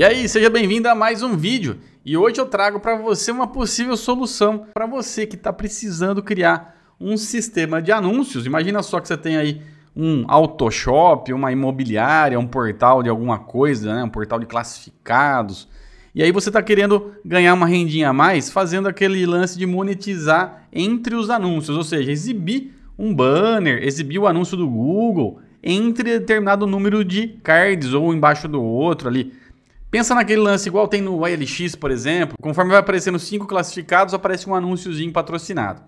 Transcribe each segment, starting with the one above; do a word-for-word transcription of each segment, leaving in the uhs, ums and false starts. E aí, seja bem-vindo a mais um vídeo. E hoje eu trago para você uma possível solução para você que está precisando criar um sistema de anúncios. Imagina só que você tem aí um auto shop, uma imobiliária, um portal de alguma coisa, né? Um portal de classificados. E aí você está querendo ganhar uma rendinha a mais fazendo aquele lance de monetizar entre os anúncios, ou seja, exibir um banner, exibir o anúncio do Google entre determinado número de cards ou embaixo do outro ali. Pensa naquele lance igual tem no Y L X, por exemplo. Conforme vai aparecendo cinco classificados, aparece um anúnciozinho patrocinado.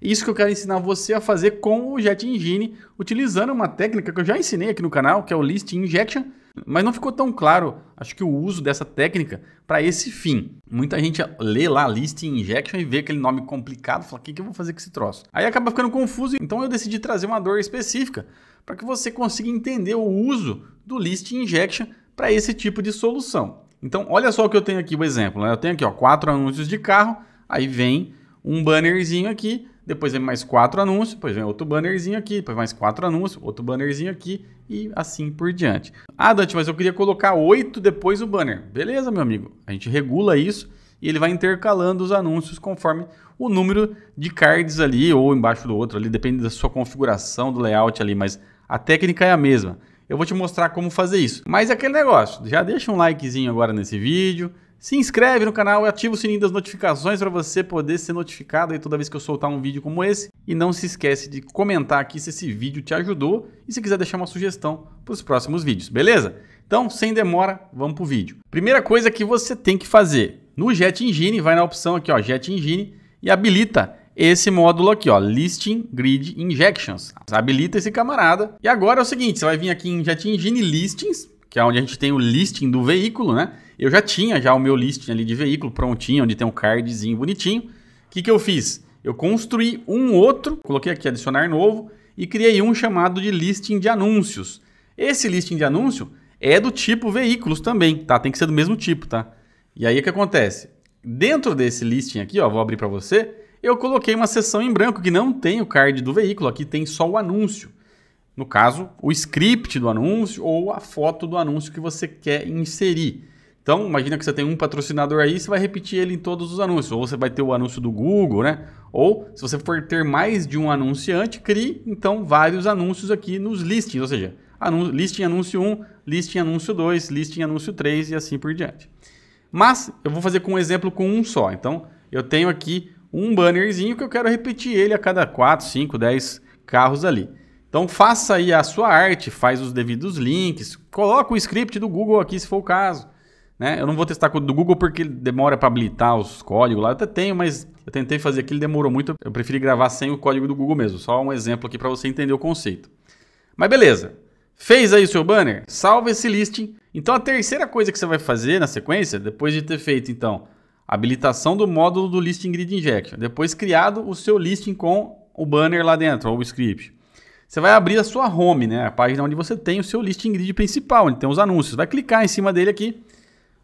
Isso que eu quero ensinar você a fazer com o JetEngine, utilizando uma técnica que eu já ensinei aqui no canal, que é o Listing Injection, mas não ficou tão claro, acho que o uso dessa técnica para esse fim. Muita gente lê lá Listing Injection e vê aquele nome complicado, fala, o que, que eu vou fazer com esse troço? Aí acaba ficando confuso, então eu decidi trazer uma dor específica para que você consiga entender o uso do Listing Injection para esse tipo de solução. Então, olha só o que eu tenho aqui, o exemplo, né? Eu tenho aqui, ó, quatro anúncios de carro, aí vem um bannerzinho aqui, depois vem mais quatro anúncios, depois vem outro bannerzinho aqui, depois mais quatro anúncios, outro bannerzinho aqui e assim por diante. Ah, Dante, mas eu queria colocar oito depois o banner. Beleza, meu amigo, a gente regula isso e ele vai intercalando os anúncios conforme o número de cards ali ou embaixo do outro ali, depende da sua configuração, do layout ali, mas a técnica é a mesma. Eu vou te mostrar como fazer isso. Mas é aquele negócio, já deixa um likezinho agora nesse vídeo, se inscreve no canal e ativa o sininho das notificações para você poder ser notificado aí toda vez que eu soltar um vídeo como esse. E não se esquece de comentar aqui se esse vídeo te ajudou e se quiser deixar uma sugestão para os próximos vídeos, beleza? Então, sem demora, vamos para o vídeo. Primeira coisa que você tem que fazer, no JetEngine, vai na opção aqui, ó, JetEngine, e habilita esse módulo aqui, ó, Listing Grid Injections. Você habilita esse camarada. E agora é o seguinte, você vai vir aqui em JetEngine Listings, que é onde a gente tem o listing do veículo, né? Eu já tinha já o meu listing ali de veículo prontinho, onde tem um cardzinho bonitinho. O que, que eu fiz? Eu construí um outro, coloquei aqui adicionar novo e criei um chamado de listing de anúncios. Esse listing de anúncio é do tipo veículos também, tá? Tem que ser do mesmo tipo, tá? E aí o que acontece? Dentro desse listing aqui, ó, vou abrir para você, eu coloquei uma seção em branco que não tem o card do veículo, aqui tem só o anúncio. No caso, o script do anúncio ou a foto do anúncio que você quer inserir. Então, imagina que você tem um patrocinador aí, você vai repetir ele em todos os anúncios. Ou você vai ter o anúncio do Google, né? Ou, se você for ter mais de um anunciante, crie, então, vários anúncios aqui nos listings. Ou seja, anúncio, listing anúncio um, listing anúncio dois, listing anúncio três e assim por diante. Mas, eu vou fazer com um exemplo com um só. Então, eu tenho aqui um bannerzinho que eu quero repetir ele a cada quatro, cinco, dez carros ali. Então faça aí a sua arte, faz os devidos links, coloca o script do Google aqui se for o caso, né? Eu não vou testar com o do Google porque ele demora para habilitar os códigos lá, eu até tenho, mas eu tentei fazer aqui, ele demorou muito, eu preferi gravar sem o código do Google mesmo, só um exemplo aqui para você entender o conceito. Mas beleza, fez aí o seu banner, salva esse listing. Então a terceira coisa que você vai fazer na sequência, depois de ter feito então a habilitação do módulo do Listing Grid Injection, depois criado o seu listing com o banner lá dentro, ou o script. Você vai abrir a sua home, né? A página onde você tem o seu listing grid principal, onde tem os anúncios. Vai clicar em cima dele aqui.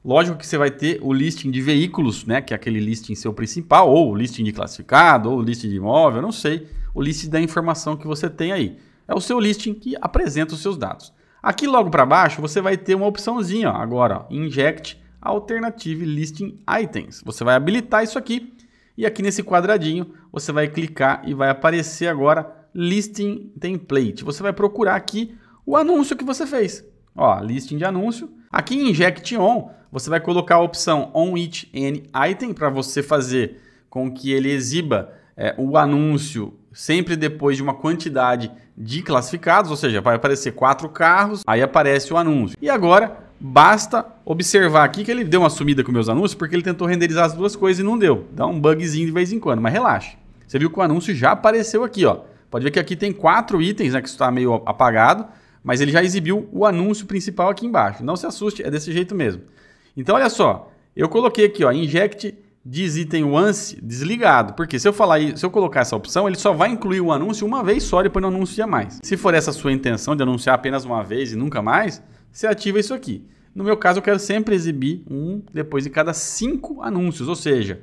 Lógico que você vai ter o listing de veículos, né? Que é aquele listing seu principal, ou o listing de classificado, ou o listing de imóvel, não sei. O listing da informação que você tem aí. É o seu listing que apresenta os seus dados. Aqui logo para baixo você vai ter uma opçãozinha, ó, agora, ó, Inject Alternative Listing Items. Você vai habilitar isso aqui. E aqui nesse quadradinho você vai clicar e vai aparecer agora Listing Template. Você vai procurar aqui o anúncio que você fez. Ó, listing de anúncio. Aqui em Inject On, você vai colocar a opção On Each Any Item para você fazer com que ele exiba é, o anúncio sempre depois de uma quantidade de classificados, ou seja, vai aparecer quatro carros, aí aparece o anúncio. E agora, basta observar aqui que ele deu uma sumida com meus anúncios porque ele tentou renderizar as duas coisas e não deu. Dá um bugzinho de vez em quando, mas relaxa. Você viu que o anúncio já apareceu aqui, ó. Pode ver que aqui tem quatro itens, né, que está meio apagado, mas ele já exibiu o anúncio principal aqui embaixo. Não se assuste, é desse jeito mesmo. Então, olha só, eu coloquei aqui, ó, Inject Desitem Once desligado, porque se eu falar, se eu colocar essa opção, ele só vai incluir o anúncio uma vez só, depois não anuncia mais. Se for essa a sua intenção de anunciar apenas uma vez e nunca mais, você ativa isso aqui. No meu caso, eu quero sempre exibir um depois de cada cinco anúncios, ou seja,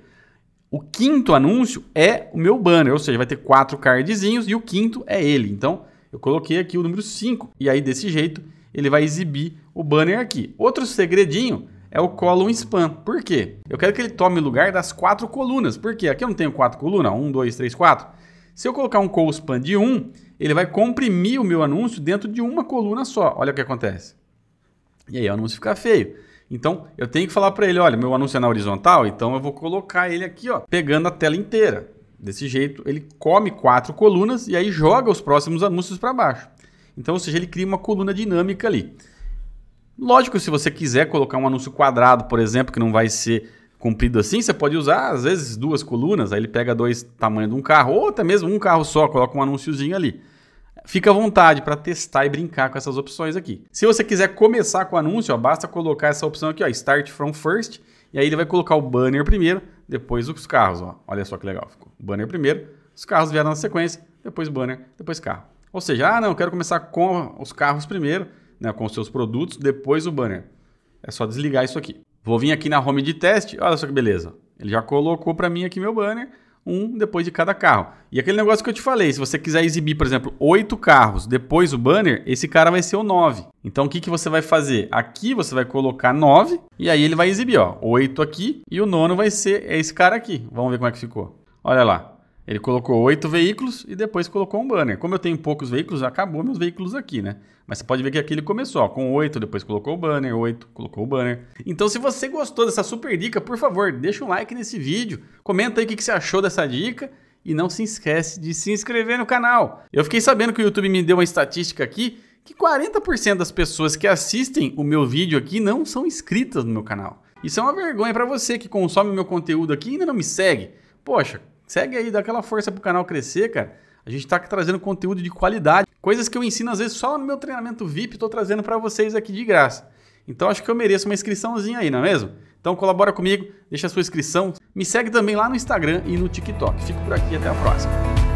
o quinto anúncio é o meu banner, ou seja, vai ter quatro cardzinhos e o quinto é ele. Então, eu coloquei aqui o número cinco e aí desse jeito ele vai exibir o banner aqui. Outro segredinho é o column span. Por quê? Eu quero que ele tome lugar das quatro colunas. Por quê? Aqui eu não tenho quatro colunas, um, dois, três, quatro. Se eu colocar um call span de um, ele vai comprimir o meu anúncio dentro de uma coluna só. Olha o que acontece. E aí o anúncio fica feio. Então eu tenho que falar para ele, olha, meu anúncio é na horizontal, então eu vou colocar ele aqui, ó, pegando a tela inteira. Desse jeito ele come quatro colunas e aí joga os próximos anúncios para baixo. Então, ou seja, ele cria uma coluna dinâmica ali. Lógico, se você quiser colocar um anúncio quadrado, por exemplo, que não vai ser comprido assim, você pode usar, às vezes, duas colunas, aí ele pega dois tamanhos de um carro, ou até mesmo um carro só, coloca um anúnciozinho ali. Fica à vontade para testar e brincar com essas opções aqui. Se você quiser começar com o anúncio, ó, basta colocar essa opção aqui, ó, Start from First, e aí ele vai colocar o banner primeiro, depois os carros. Ó. Olha só que legal ficou. Banner primeiro, os carros vieram na sequência, depois banner, depois carro. Ou seja, ah, não, eu quero começar com os carros primeiro, né, com os seus produtos, depois o banner. É só desligar isso aqui. Vou vir aqui na home de teste, olha só que beleza. Ele já colocou para mim aqui meu banner, um depois de cada carro. E aquele negócio que eu te falei, se você quiser exibir, por exemplo, oito carros depois o banner, esse cara vai ser o nove. Então o que, que você vai fazer? Aqui você vai colocar nove e aí ele vai exibir, ó, oito aqui e o nono vai ser esse cara aqui. Vamos ver como é que ficou. Olha lá. Ele colocou oito veículos e depois colocou um banner. Como eu tenho poucos veículos, acabou meus veículos aqui, né? Mas você pode ver que aqui ele começou, ó, com oito, depois colocou o banner, oito, colocou o banner. Então, se você gostou dessa super dica, por favor, deixa um like nesse vídeo. Comenta aí o que você achou dessa dica. E não se esquece de se inscrever no canal. Eu fiquei sabendo que o YouTube me deu uma estatística aqui que quarenta por cento das pessoas que assistem o meu vídeo aqui não são inscritas no meu canal. Isso é uma vergonha para você que consome meu conteúdo aqui e ainda não me segue. Poxa, segue aí, dá aquela força pro canal crescer, cara. A gente tá trazendo conteúdo de qualidade. Coisas que eu ensino, às vezes, só no meu treinamento V I P, tô trazendo para vocês aqui de graça. Então, acho que eu mereço uma inscriçãozinha aí, não é mesmo? Então, colabora comigo, deixa a sua inscrição. Me segue também lá no Instagram e no TikTok. Fico por aqui, até a próxima.